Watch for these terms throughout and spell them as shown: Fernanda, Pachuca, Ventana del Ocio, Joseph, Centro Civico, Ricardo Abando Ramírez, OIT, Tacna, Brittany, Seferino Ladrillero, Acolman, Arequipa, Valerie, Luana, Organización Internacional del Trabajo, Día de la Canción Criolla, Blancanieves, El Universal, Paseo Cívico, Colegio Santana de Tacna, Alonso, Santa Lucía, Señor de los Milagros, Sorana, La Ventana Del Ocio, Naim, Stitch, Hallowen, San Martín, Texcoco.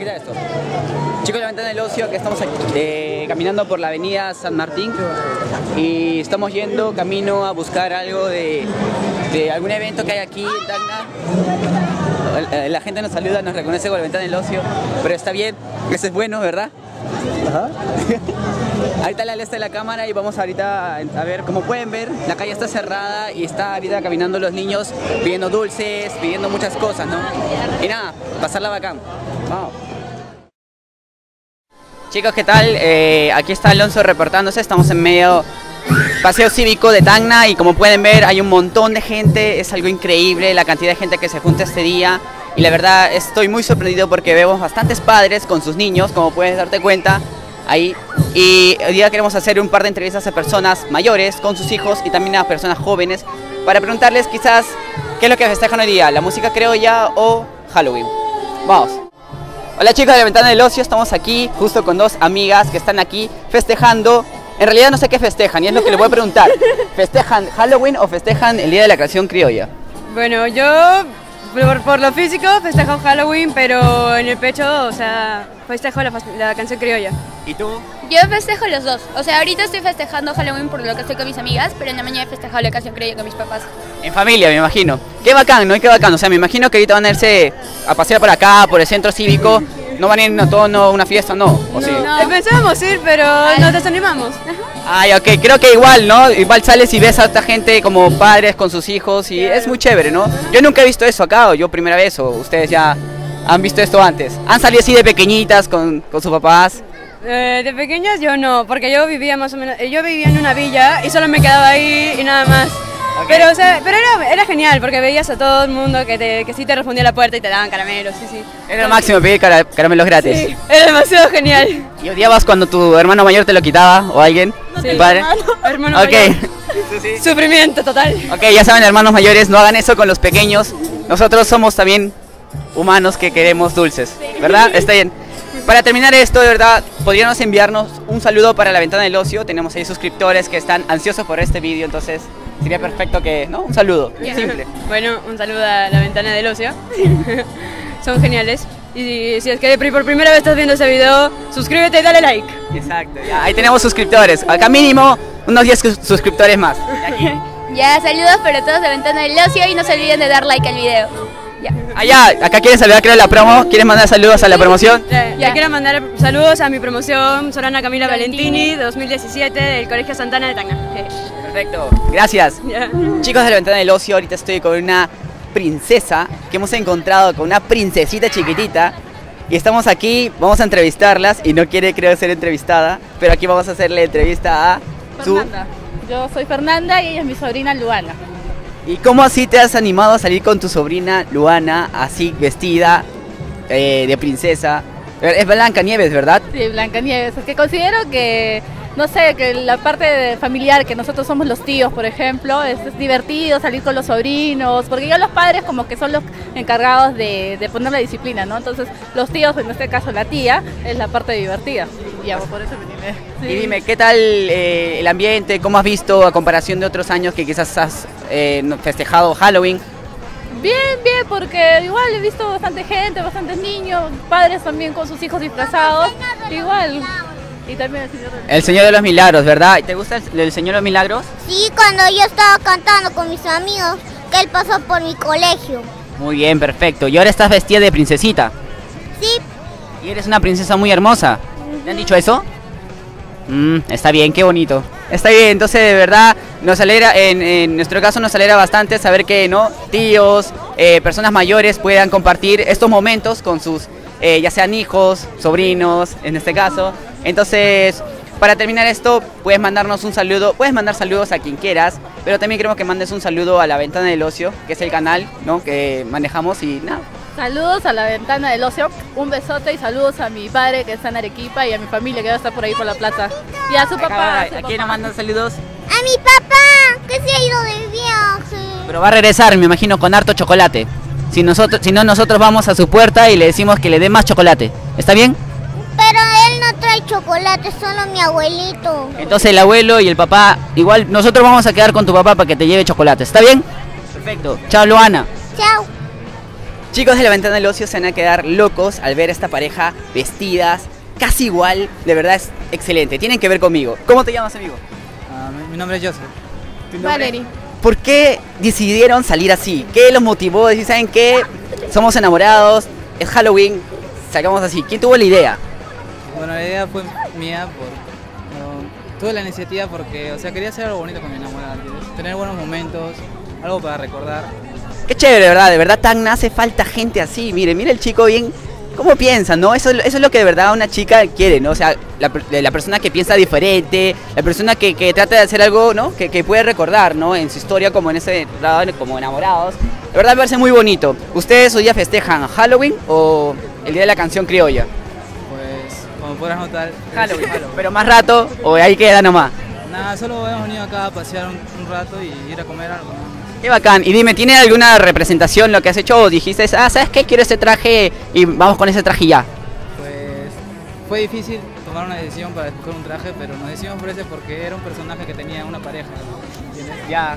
quitar esto. Chicos de Ventana del Ocio, que estamos aquí, caminando por la avenida San Martín y estamos yendo camino a buscar algo de algún evento que hay aquí en Tacna. La gente nos saluda, nos reconoce con la Ventana del Ocio, pero está bien, eso es bueno, ¿verdad? Ajá. Ahorita le alesta de la cámara y vamos ahorita a ver, como pueden ver, la calle está cerrada y está ahorita caminando los niños pidiendo dulces, pidiendo muchas cosas, ¿no? Y nada, pasarla bacán. Vamos. Chicos, ¿qué tal? Aquí está Alonso reportándose, estamos en medio Paseo Cívico de Tacna y como pueden ver hay un montón de gente, es algo increíble la cantidad de gente que se junta este día. Y la verdad estoy muy sorprendido porque vemos bastantes padres con sus niños, como puedes darte cuenta ahí. Y hoy día queremos hacer un par de entrevistas a personas mayores con sus hijos y también a personas jóvenes para preguntarles quizás qué es lo que festejan hoy día, la música criolla o Halloween. Vamos. Hola chicos de la Ventana del Ocio, estamos aquí justo con dos amigas que están aquí festejando. En realidad no sé qué festejan y es lo que les voy a preguntar. ¿Festejan Halloween o festejan el Día de la Canción Criolla? Bueno, yo... Por lo físico festejo Halloween, pero en el pecho, o sea, festejo la canción criolla. ¿Y tú? Yo festejo los dos. O sea, ahorita estoy festejando Halloween por lo que estoy con mis amigas, pero en la mañana he festejado la canción criolla con mis papás. En familia, me imagino. Qué bacán, ¿no? Qué bacán. O sea, me imagino que ahorita van a irse a pasear por acá, por el centro cívico. No van a ir a una fiesta, ¿no? ¿O no, sí? No. Pensábamos ir, pero nos desanimamos. Ay, ok, creo que igual, ¿no? Igual sales y ves a esta gente como padres con sus hijos y claro, es muy chévere, ¿no? Yo nunca he visto eso acá, o yo primera vez, o ustedes ya han visto esto antes. ¿Han salido así de pequeñitas con sus papás? De pequeñas yo no, porque yo vivía más o menos, yo vivía en una villa y solo me quedaba ahí y nada más. Okay. Pero, o sea, pero era genial porque veías a todo el mundo que sí te respondía a la puerta y te daban caramelos, sí, sí. Era lo máximo pedir caramelos gratis. Sí, era demasiado genial. ¿Y odiabas cuando tu hermano mayor te lo quitaba o alguien? No, sí, padre. Hermano okay. Mayor. Sí, sí. Sufrimiento total. Ok, ya saben, hermanos mayores, no hagan eso con los pequeños. Nosotros somos también humanos que queremos dulces, sí. ¿Verdad? Está bien. Para terminar esto, de verdad, podríamos enviarnos un saludo para la Ventana del Ocio. Tenemos ahí suscriptores que están ansiosos por este vídeo, entonces sería perfecto que, ¿no? Un saludo, yeah. Simple. Bueno, un saludo a la Ventana del Ocio. Son geniales. Y si es que por primera vez estás viendo este video, suscríbete y dale like. Exacto, ya. Ahí tenemos suscriptores. Acá mínimo unos 10 suscriptores más. Ya, saludos para todos de Ventana del Ocio y no se olviden de dar like al video. Ya. Ah, ya. Acá quieren saludar, creo, la promo. ¿Quieren mandar saludos a la promoción? Ya quiero mandar saludos a mi promoción Sorana Camila Valentini 2017 del Colegio Santana de Tacna. Perfecto, gracias. Yeah. Chicos de la Ventana del Ocio, ahorita estoy con una princesa que hemos encontrado, con una princesita chiquitita. Y estamos aquí, vamos a entrevistarlas y no quiere, creo, ser entrevistada, pero aquí vamos a hacerle la entrevista a Fernanda. Yo soy Fernanda y ella es mi sobrina Luana. ¿Y cómo así te has animado a salir con tu sobrina Luana, así vestida de princesa? Es Blancanieves, ¿verdad? Sí, Blancanieves, es que considero que... No sé, que la parte familiar, que nosotros somos los tíos, por ejemplo, es divertido salir con los sobrinos, porque ya los padres como que son los encargados de poner la disciplina, ¿no? Entonces, los tíos, en este caso la tía, es la parte divertida. Y por eso me animé. Y dime, ¿qué tal el ambiente? ¿Cómo has visto a comparación de otros años que quizás has festejado Halloween? Bien, bien, porque igual he visto bastante gente, bastantes niños, padres también con sus hijos disfrazados, igual... Y también el Señor de los Milagros, ¿verdad? ¿Te gusta el Señor de los Milagros? Sí, cuando yo estaba cantando con mis amigos, que él pasó por mi colegio. Muy bien, perfecto. ¿Y ahora estás vestida de princesita? Sí. ¿Y eres una princesa muy hermosa? ¿Te han dicho eso? Está bien, qué bonito. Está bien, entonces de verdad nos alegra, en nuestro caso nos alegra bastante saber que no tíos, personas mayores puedan compartir estos momentos con sus... ya sean hijos, sobrinos, en este caso. Entonces, para terminar esto, puedes mandarnos un saludo, puedes mandar saludos a quien quieras, pero también queremos que mandes un saludo a la Ventana del Ocio, que es el canal, ¿no?, que manejamos y nada. Saludos a la Ventana del Ocio, un besote y saludos a mi padre que está en Arequipa y a mi familia que va a estar por ahí por la plaza. Y a su papá. ¿A quién nos mandan saludos? A mi papá, que se ha ido de viaje. Pero va a regresar, me imagino, con harto chocolate. Si no, nosotros vamos a su puerta y le decimos que le dé más chocolate. ¿Está bien? Pero él no trae chocolate, solo mi abuelito. Entonces el abuelo y el papá, igual nosotros vamos a quedar con tu papá para que te lleve chocolate. ¿Está bien? Perfecto. Chao, Luana. Chao. Chicos de la Ventana del Ocio se van a quedar locos al ver a esta pareja vestidas casi igual. De verdad es excelente. Tienen que ver conmigo. ¿Cómo te llamas, amigo? Mi nombre es Joseph. Valerie. ¿Por qué decidieron salir así? ¿Qué los motivó? Decir, ¿saben qué? Somos enamorados, es Halloween, salgamos así. ¿Quién tuvo la idea? Bueno, la idea fue mía. Tuve la iniciativa porque, o sea, quería hacer algo bonito con mi enamorada, tener buenos momentos, algo para recordar. Qué chévere, ¿verdad? De verdad, Tacna hace falta gente así. Mire, mire el chico bien, cómo piensa, ¿no? Eso es lo que de verdad una chica quiere, ¿no? O sea, la persona que piensa diferente, la persona que trata de hacer algo, ¿no? Que puede recordar, ¿no? En su historia, como en ese lado, como enamorados. De verdad, me parece muy bonito. ¿Ustedes hoy día festejan Halloween o el Día de la Canción Criolla? Pues, como podrás notar, Halloween. Pero más rato, o ahí queda nomás. Nada, solo hemos venido acá a pasear un rato y ir a comer algo, ¿no? Qué bacán. Y dime, ¿tiene alguna representación lo que has hecho o dijiste, ah, ¿sabes qué? Quiero ese traje y vamos con ese traje ya? Pues fue difícil tomar una decisión para escoger un traje, pero nos decidimos por ese porque era un personaje que tenía una pareja, ¿no? Ya.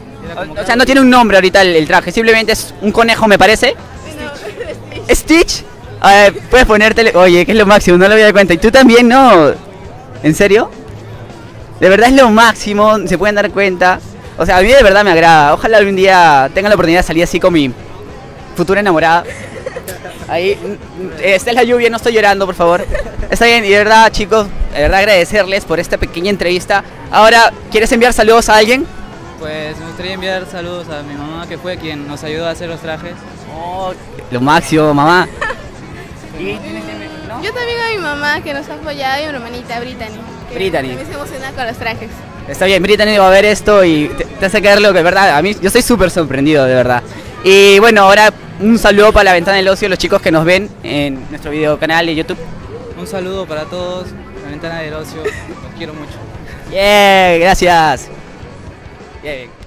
O sea, no tiene un nombre ahorita el traje, simplemente es un conejo, me parece. Stitch. ¿Stitch? A ver, puedes ponértelo. Oye, que es lo máximo, no lo había dado cuenta. Y tú también, ¿no? ¿En serio? De verdad es lo máximo, se pueden dar cuenta. O sea, a mí de verdad me agrada. Ojalá algún día tenga la oportunidad de salir así con mi futura enamorada. Ahí, esta es la lluvia, no estoy llorando, por favor. Está bien, y de verdad, chicos, de verdad agradecerles por esta pequeña entrevista. Ahora, ¿quieres enviar saludos a alguien? Pues me gustaría enviar saludos a mi mamá, que fue quien nos ayudó a hacer los trajes. Oh, lo máximo, mamá. ¿Y? Yo también a mi mamá, que nos ha apoyado, y a mi hermanita, Brittany. Brittany. Que se emociona con los trajes. Está bien, Brittany va a ver esto y te hace caer loco, de verdad. A mí, yo estoy súper sorprendido, de verdad. Y bueno, ahora un saludo para la Ventana del Ocio, los chicos que nos ven en nuestro video canal de YouTube. Un saludo para todos, la Ventana del Ocio, los quiero mucho. Yeah, gracias. Yeah.